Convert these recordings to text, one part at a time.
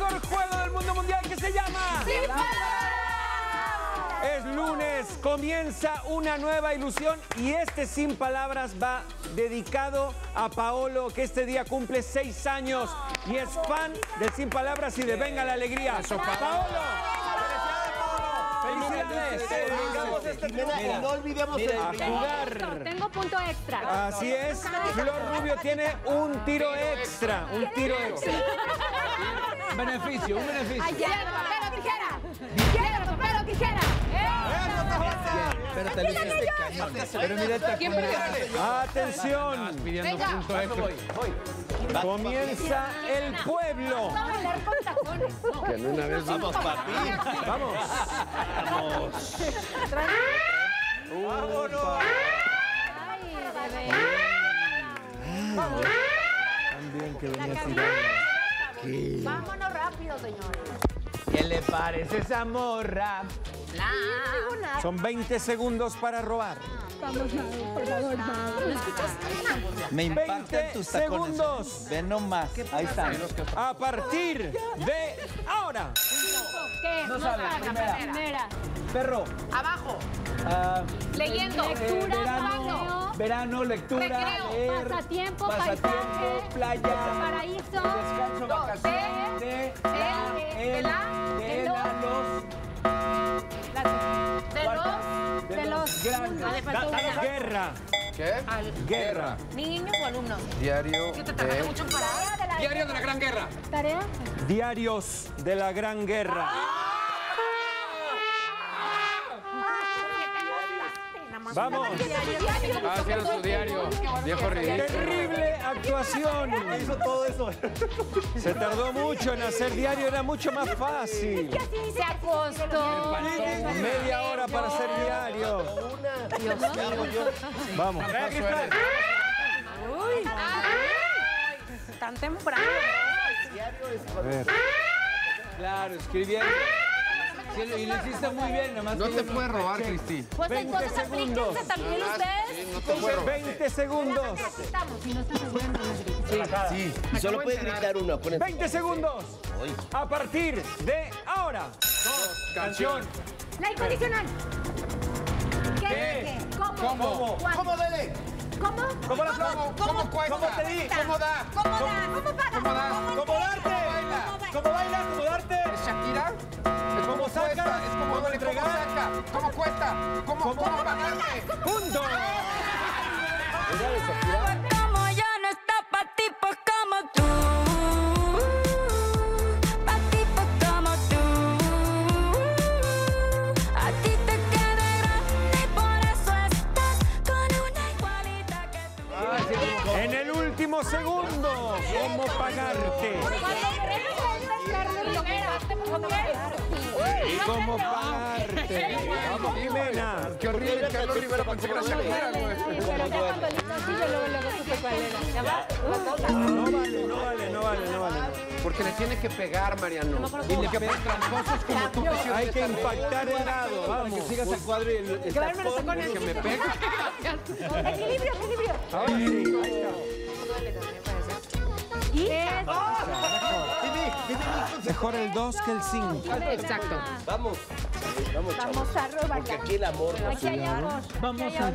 mejor juego del mundo mundial que se llama... ¡Sin Palabras! Es lunes, comienza una nueva ilusión y este Sin Palabras va dedicado a Paolo, que este día cumple 6 años y es fan de Sin Palabras y de Venga La Alegría. Eso, ¡Paolo! No olvidemos jugar. Tengo punto extra. Así es. Flor Rubio tiene un tiro extra. Un tiro extra. Beneficio, un beneficio. Piedra, papel o tijera. Piedra, papel o tijera. Atención. Comienza el pueblo. Que en una vez vamos para ti. Vamos. Vamos. Vámonos. Ay, bebé. Vamos. También que venía tirando. Vámonos rápido, señores. ¿Qué le parece esa morra? Son 20 segundos para robar. Vamos, Mau, por favor, Mau. ¿Me escuchas? Me impactan tus tacones. 20 segundos. Ven nomás. Ahí están. A partir de ahora. ¿Qué? No sabes. Primera. Perro. Abajo. Leyendo. Lectura. Verano. Verano, lectura. Recreo. Pasatiempo. Paisaje. Playa. Paraíso. Descanso. Vacaciones. De la. De la. Veloz. Guerra. ¿Qué? Guerra. Niños o alumnos. Diario. ¿Qué te tardaste mucho en parar? Diario de la Gran Guerra. ¿Tarea? Diarios de la Gran Guerra. Vamos. Haciendo su diario. Viejo ridículo. Terrible actuación. Hizo todo eso. Se tardó mucho en hacer diario, era mucho más fácil. Se acostó. Media hora para hacer diario. Vamos. Tan temprano. Claro, escribiendo. Y lo hiciste muy bien, nomás. No te puedes robar, Cristi. Pues entonces aplíquense también ustedes. 20 segundos. Sí, y solo puedes gritar uno. 20 segundos. A partir de ahora. Canción. La incondicional. ¿Qué? ¿Cómo? ¿Cómo duele? ¿Cómo? ¿Cómo la flor? ¿Cómo cuesta? ¿Cómo te di? ¿Cómo da? ¿Cómo da? ¿Cómo paga? ¿Cómo da? ¿Cómo darte? ¿Cómo baila? ¿Cómo darte? ¿Shakira? ¿Cómo saca? ¿Es como duele? ¿Cómo saca? ¿Cómo cuesta? ¿Cómo pagarte? ¡Punto! Como yo no está pa' tipos como tú. Pa' tipos como tú. A ti te queda grande y por eso estás con una igualita que tú. En el último segundo, ¿cómo pagarte? ¿Y cómo parte? Vamos, Jimena. Qué horrible, Carlos Rivera, pensé que era Shakira. Pero ya cuando listo así, yo luego supe cuál era. No vale. Porque le tiene que pegar, Mariano. Y le que pegan tramposos como tú. Hay que impactar el lado, vamos. Que sigas el cuadro y el tacón. Que me pega. Equilibrio. Ahora sí. ¿Y? Mejor el 2 que el 5. Exacto. Vamos, chavos. Vamos a robar. Porque aquí el amor no se da. Vamos a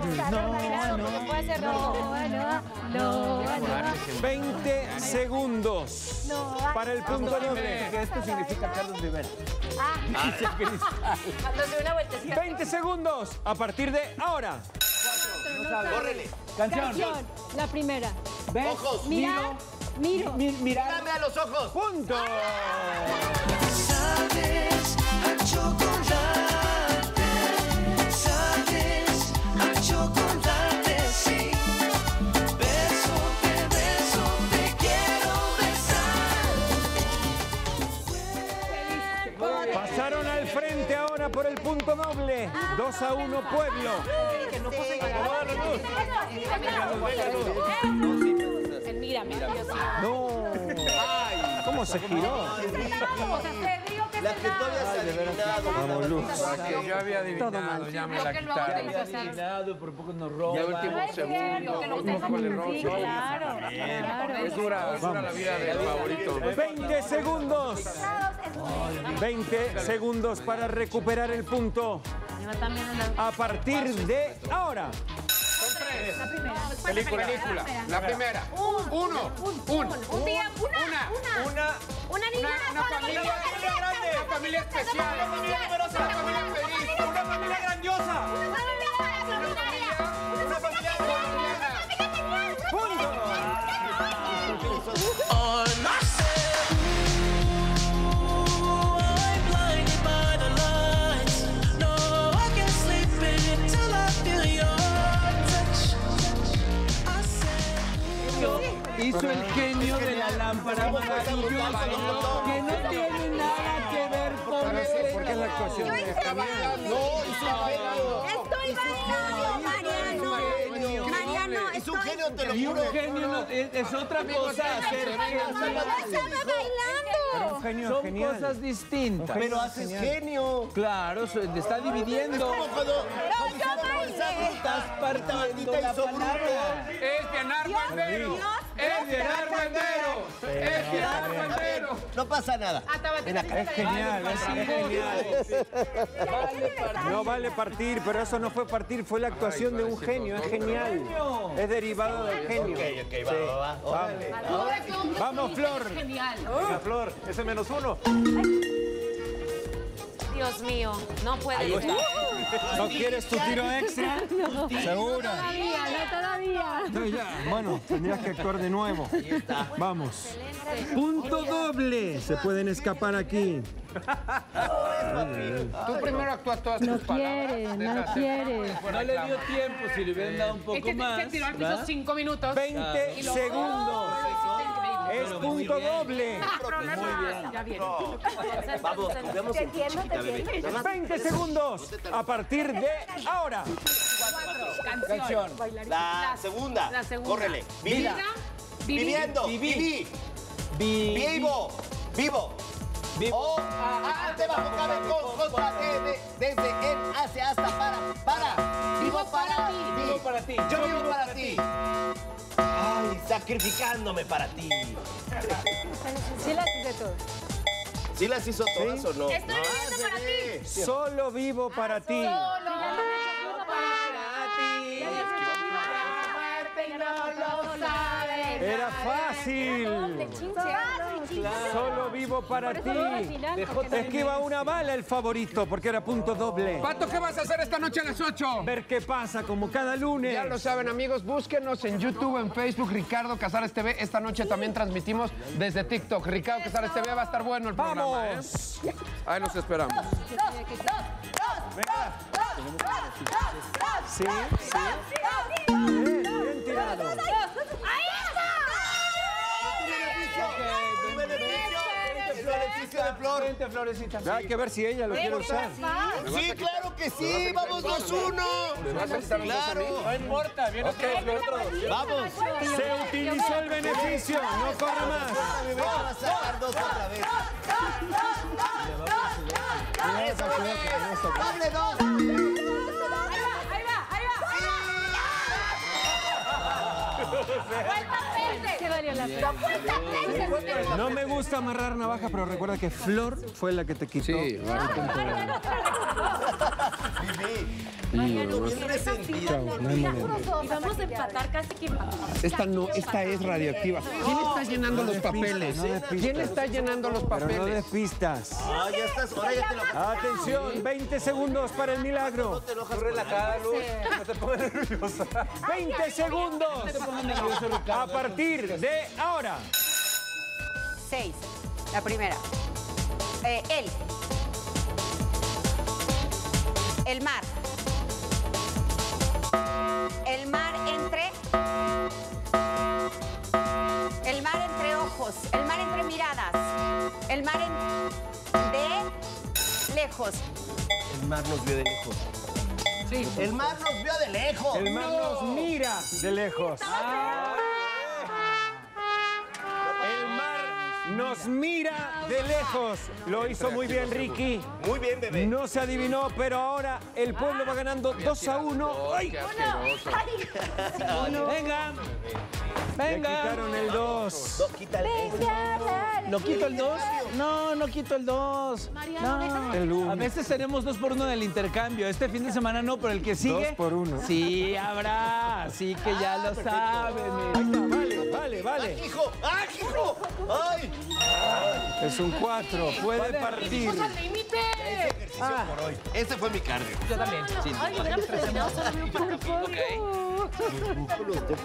robar. No. 20 segundos para el punto 9. Esto significa Carlos Rivera. Ah. 20 segundos a partir de ahora. Córrele. Canción. La primera. Ojos. Mírame a los ojos. Punto. Sabes a chocolate. Sabes a chocolate, sí. Beso, te quiero besar. Pasaron al frente ahora por el punto doble. 2-1 Pueblo. Que no pueden acabar los dos. No. Ay. ¿Cómo se giró? O sea, se río que se la que tú habías adivinado. La que yo había adivinado, ya me la quitaron. Yo había adivinado, por poco nos roba. Ya último segundo, por poco le roba. Claro. Es dura la vida del favorito. 20 segundos. 20 segundos para recuperar el punto. A partir de ahora. La primera. Película. La primera. Una niña. Una familia especial. Una familia numerosa. Una familia feliz. Una familia grandiosa. Una familia colombiana. ¡Punto! Hizo el genio de la lámpara maravillosa, que no tiene nada que ver con eso. ¿Por qué la actuación está bien? No, es un genio, Mariano, te lo juro. Y un genio es otra cosa hacer genio. No estaba bailando. Son cosas distintas. Pero haces genio. Claro, te está dividiendo. No, yo bailé. Estás partiendo la palabra. Es llenar banderos. ¡Es Gerard Bandero! ¡Es Gerard Bandero! No pasa nada. Es genial, es genial. No vale partir, pero eso no fue partir, fue la actuación de un genio. Es genial. Es derivado del genio. Ok, vamos. Vamos, Flor. Genial. Venga, Flor, ese -1. Dios mío, no puede ser. ¿No quieres tu tiro extra? No. ¿Segura? No todavía. No, ya. Bueno, tendrías que actuar de nuevo. Vamos. Punto doble. Se pueden escapar aquí. Tú primero actúas todas tus palabras. No quiere. No le dio tiempo, si le hubieran dado un poco más. Se tiró al piso 5 minutos. 20 segundos. Es punto doble. Muy bien. Vamos, veamos un chiquita, bebé. 20 segundos a partir de ahora. Canción. La segunda. Córrele. Vida. Viviendo. Vivo. Oh, ante bajo cabezón, contra desde él, hacia, hasta, para. Vivo para ti. Yo vivo para ti. Ay, sacrificándome para ti. ¿Sí las hice todas? ¿Sí las hizo todas o no? Estoy viviendo para ti. Solo vivo para ti. Era fácil. Solo vivo para ti. Esquiva una bala el favorito porque era punto doble. Pato, ¿qué vas a hacer esta noche a las 8? Ver qué pasa, como cada lunes. Ya lo saben, amigos, búsquenos en YouTube, en Facebook, Ricardo Casares TV. Esta noche también transmitimos desde TikTok. Ricardo Casares TV, va a estar bueno el programa. ¡Vamos! ¿Eh? Ahí nos esperamos. ¡Dos! Frente, Florecita. Hay que ver si ella lo quiere usar. Sí, claro que sí. Vamos 2-1. Claro. No importa. Vamos. Se utilizó el beneficio. No corra más. Vamos a sacar 2 otra vez. No me gusta amarrar navaja, pero recuerda que Flor fue la que te quitó. Sí, y vamos a empatar casi que... Esta es radioactiva. ¿Quién está llenando los papeles? ¿Quién está llenando los papeles? No despistas. Ah, ya estás. Ahora ya te lo... Atención, 20 segundos para el milagro. No te enojas, relajada, Luz. No te pongas nerviosa. 20 segundos. A partir de ahora. 6. La primera. Él. El mar. El mar entre ojos, el mar entre miradas, el mar de lejos. El mar nos vio de lejos. Sí. El mar nos vio de lejos. El mar nos mira de lejos. El mar Nos mira de lejos. Lo hizo muy bien Ricky. Muy bien, bebé. No se adivinó, pero ahora el pueblo va ganando 2-1. ¡Ay! ¡Uno! ¡Venga! ¡Venga! Le quitaron el 2. ¿No quito el 2? No, no quito el 2. No. A veces tenemos 2 por 1 del intercambio. Este fin de semana no, pero el que sigue... 2 por 1. Sí, habrá. Así que ya lo saben. Vale, vale. ¡Ah, hijo! ¡Ah, hijo! ¡Ay! Es un 4. Puede partir. Ah, por hoy. Ese fue mi cardio. Yo también. Sí. Ay, hubiéramos terminado solo por favor.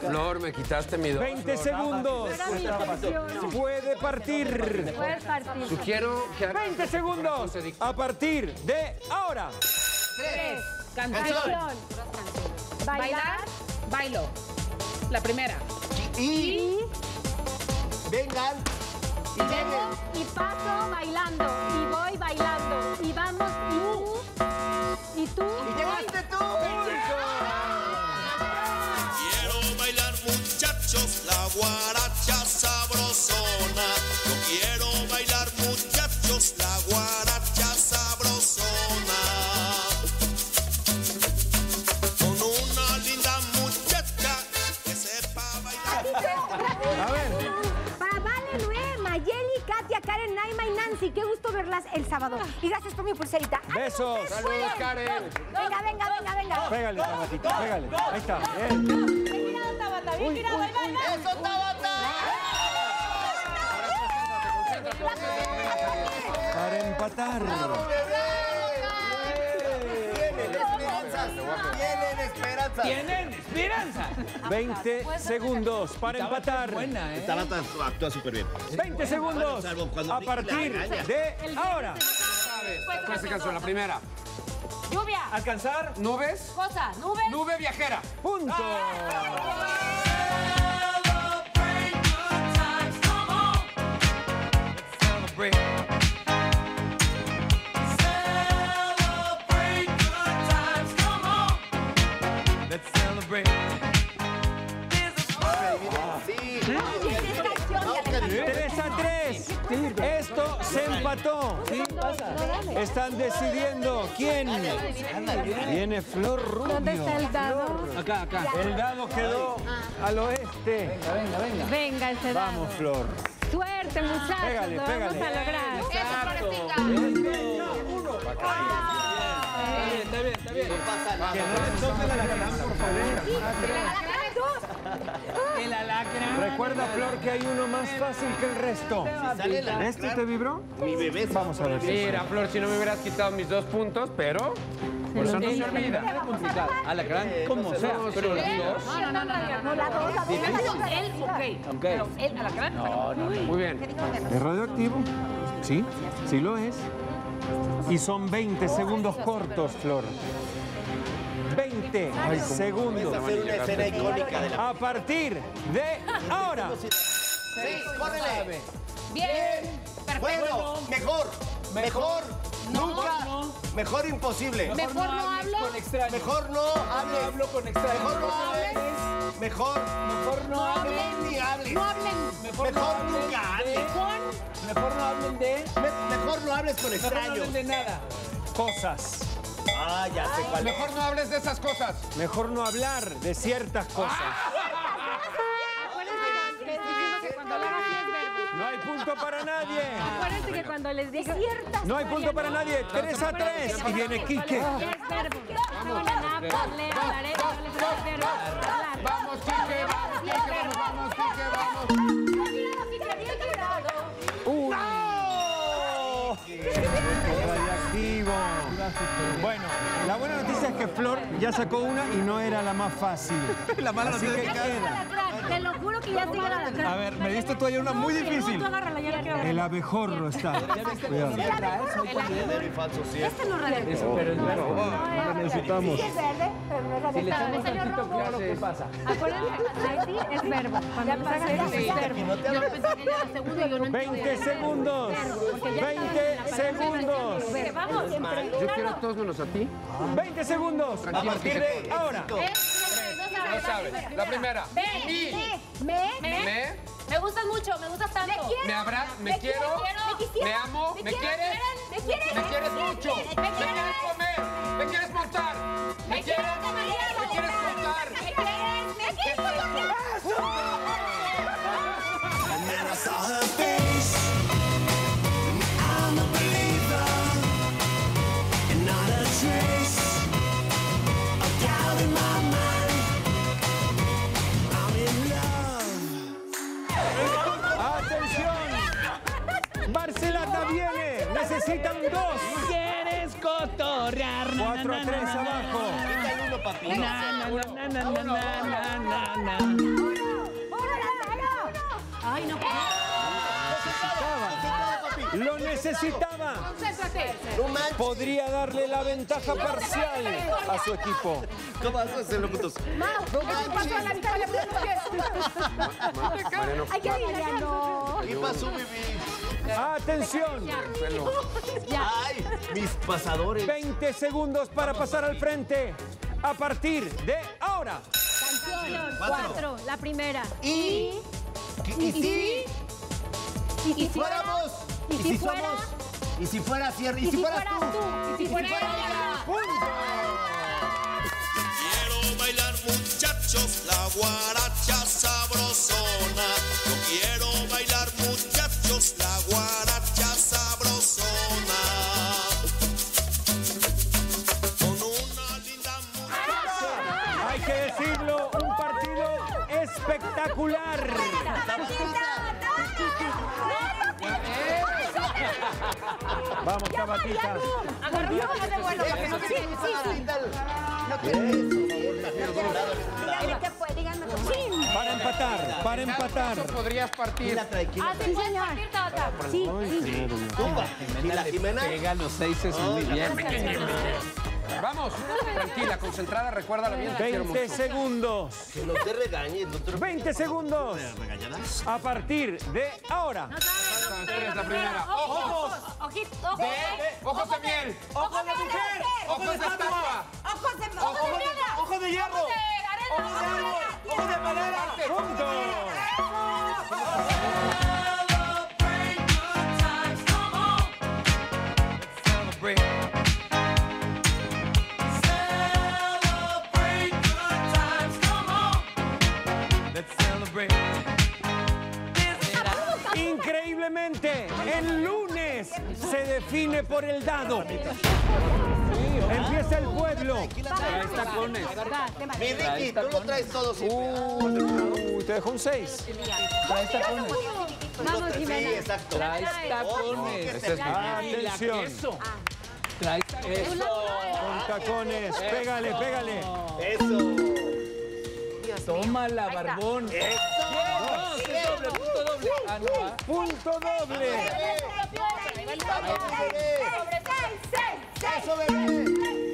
Flor, me quitaste mi 2. 20 segundos. Puede partir. Puede partir. Sugiero que... 20 segundos. A partir de ahora. 3. Canción. Bailar. Bailo. La primera. Y... Vengan. Y vengan. Y paso bailando. Y voy bailando. Y vamos. Y tú. Y llegaste tú. Quiero bailar, muchachos, la guaracha sabrosona. Yo quiero bailar, muchachos, la guaracha sabrosona. Karen, Naima y Nancy, qué gusto verlas el sábado. Y gracias por mi pulserita. ¡Besos! ¡Saludos, Karen! Venga, venga, venga, venga. Pégale, Tabatita, pégale. Ahí está. Bien tirado, Tabata, bien tirado. ¡Ahí va! ¡Eso, Tabata! Para empatar. ¡Vamos, bebé! ¡Tienen esperanza! ¡Tienen esperanza! ¡Tienen esperanza! 20 segundos para empatar. Buena, ¿eh? Tabata actúa súper bien. 20 segundos a partir de ahora. ¿Cuál se cansó? La primera. Lluvia. Alcanzar. Nubes. Cosa. Nube. Nube viajera. Punto. Esto se empató. ¿Sí? Están decidiendo quién. Viene Flor Rubio. ¿Dónde está el dado? Acá, acá. El dado quedó al oeste. Venga, venga, venga. Venga ese dado. Vamos, Flor. Suerte, muchachos. Pégale, lo pégale. Vamos a lograr. Eso para está bien, está bien. Que no les toque la alacrán, por favor. El alacrán. Recuerda, Flor, que hay uno más fácil que el resto. ¿Este te vibró? Mi bebé. Vamos a ver. Mira, Flor, si no me hubieras quitado mis 2 puntos, pero... Por eso no se olvida. Alacrán, como sea. Pero los 2... No, la 2, la 2. Ok. Pero el alacrán... No, no. Muy bien. ¿Es radioactivo? Sí, sí lo es. Y son 20 segundos cortos, Flor. 20 segundos. A partir de ahora. Sí, córrele. Bien. Perfecto. Bueno, mejor. Mejor. Nunca. Mejor imposible. Mejor no hablo con extraños. Mejor no hablo con extraños. Mejor no hables. Mejor no hablen ni hables. No hablen. Mejor nunca hablen. Mejor no hablen de. Mejor no hables con extraños. No hablen de nada. Cosas. Ah, ya sé cuál es. Mejor no hables de esas cosas. Mejor no hablar de ciertas cosas. Acuérdense que cuando lo hagas, no hay punto para nadie. Acuérdense que cuando les digo ciertas... No hay punto para nadie. 3-3. Y viene Quique. Vamos, Quique. Vamos, Quique. Vamos, Quique. Vamos. ¡No! Radioactivo. Bueno, la buena noticia es que Flor ya sacó una y no era la más fácil. La mala noticia es que queda. Te lo juro que ya te iba a la... A ver, me diste tú ayer una muy difícil. El abejorro está. Cuidado. Este no es verde. Necesitamos. Es verde, pero no es verde. Si le echamos tantito claro, ¿qué pasa? Acuérdense, es verbo. Cuando lo hagas es verbo. 20 segundos. 20 segundos. Vamos. Yo quiero todos menos a ti. 20 segundos. A partir de ahora. No sabes. La primera. Me gustas mucho, me gustas tanto. me abrazo, me quiero, me amo, me quieres, me quieres mucho, me quieres comer, me quieres montar, me quieres, me quieres montar, me quieres comer. Viene, necesitan dos. ¿Quieres cotorrear? 4-3 abajo. Quita uno, papi. Ay, no. Lo necesitaba. Podría darle la ventaja parcial a su equipo. ¿Cómo vas a hacerlo, putos? No manches. Hay que adivinar. ¿Qué pasó, Vivi? ¡Atención! ¡Ay, mis pasadores! 20 segundos para pasar al frente. A partir de ahora. Canción 4, la primera. Y si fuéramos. Y si fuéramos. Y si fuera cierre. Y si fueras tú. Y si fuera ella. Quiero bailar, muchachos, la guaracha sabrosona. Yo quiero bailar, muchachos, la guaracha sabrosona. Con una linda muchacha. Hay que decirlo, un partido espectacular. Vamos, Tabatita. Agarramos de vuelo. Para empatar. Eso podrías partir. Atención, Tabata. Sí, sí. La Jimena llega a los 6 es muy bien. Vamos, tranquila, concentrada, recuerda la vida. 20 segundos. Que no te regañes. 20 segundos. A partir de ahora. La primera. Ojos. Ojos de miel. Ojos de mujer. Ojos de estatua. Ojos de hierro. ¡Ojos de árbol! ¡Ojos de madera! ¡Juntos! Increíblemente, el lunes se define por el dado. Empieza el pueblo. Traes tacones. Mi Ricky, tú lo traes todo sin cuidado. Te dejó un 6. Traes tacones. Vamos, Jimena. Sí, exacto. Traes tacones. Atención. Traes tacones. Con tacones. Pégale, pégale. Eso. Toma la barbón. Punto doble. Punto doble. ¡Sobre, sobre, sobre! ¡Eso, bebé!